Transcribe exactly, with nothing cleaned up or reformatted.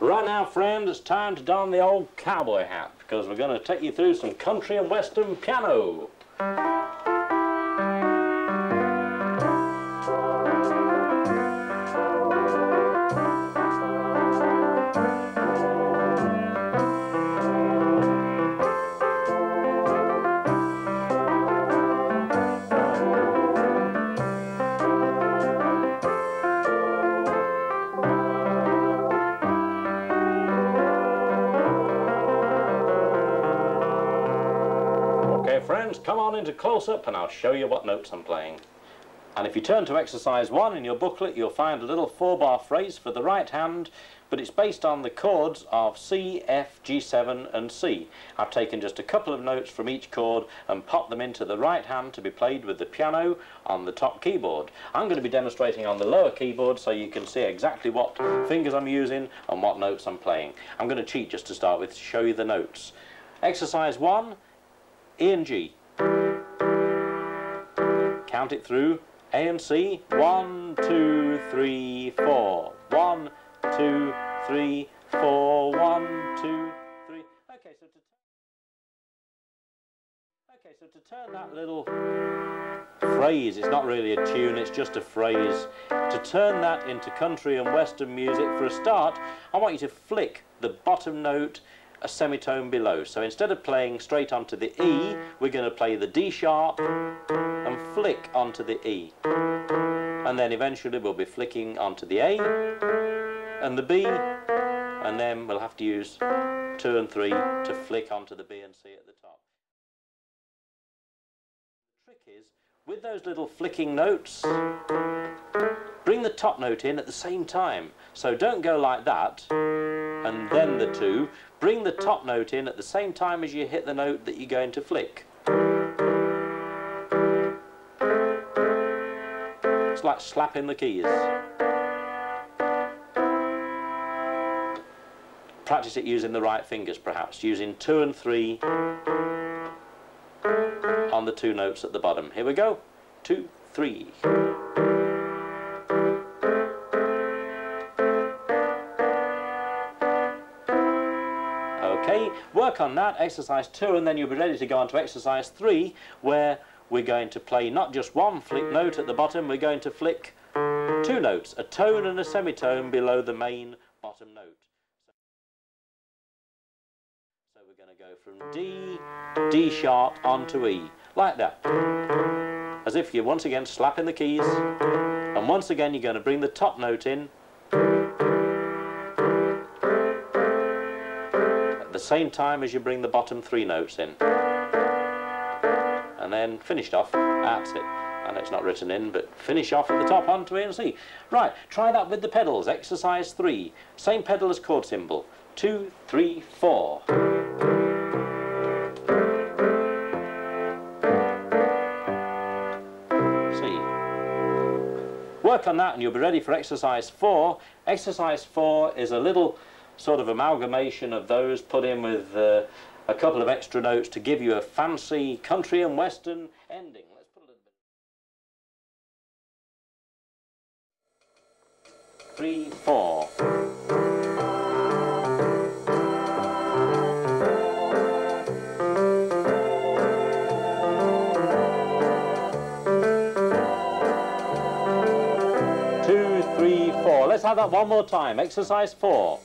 Right now, friend, it's time to don the old cowboy hat because we're going to take you through some country and western piano. Friends, come on into close-up and I'll show you what notes I'm playing. And if you turn to exercise one in your booklet, you'll find a little four-bar phrase for the right hand, but it's based on the chords of C, F, G seven and C. I've taken just a couple of notes from each chord and popped them into the right hand to be played with the piano on the top keyboard. I'm going to be demonstrating on the lower keyboard so you can see exactly what fingers I'm using and what notes I'm playing. I'm going to cheat just to start with to show you the notes. Exercise one. E and G. Count it through. A and C. One, two, three, four. One, two, three, four. One, two, three. Okay, so to okay, so to turn that little phrase, it's not really a tune, it's just a phrase. To turn that into country and western music, for a start, I want you to flick the bottom note a semitone below. So instead of playing straight onto the E, we're going to play the D sharp and flick onto the E. And then eventually we'll be flicking onto the A and the B, and then we'll have to use two and three to flick onto the B and C at the top. The trick is, with those little flicking notes, bring the top note in at the same time. So don't go like that and then the two. Bring the top note in at the same time as you hit the note that you're going to flick. It's like slapping the keys. Practice it using the right fingers, perhaps, using two and three on the two notes at the bottom. Here we go. Two, three. Okay, work on that, exercise two, and then you'll be ready to go on to exercise three, where we're going to play not just one flick note at the bottom, we're going to flick two notes, a tone and a semitone below the main bottom note. So we're going to go from D, D sharp onto E, like that. As if you're once again slapping the keys, and once again you're going to bring the top note in, the same time as you bring the bottom three notes in, and then finished off. That's it. I know it's not written in, but finish off at the top onto A and C. Right, try that with the pedals. Exercise three, same pedal as chord symbol. Two, three, four. C. Work on that, and you'll be ready for exercise four. Exercise four is a little sort of amalgamation of those put in with uh, a couple of extra notes to give you a fancy country and western ending. Let's put a little bit. Three, four. Two, three, four. Let's have that one more time. Exercise four.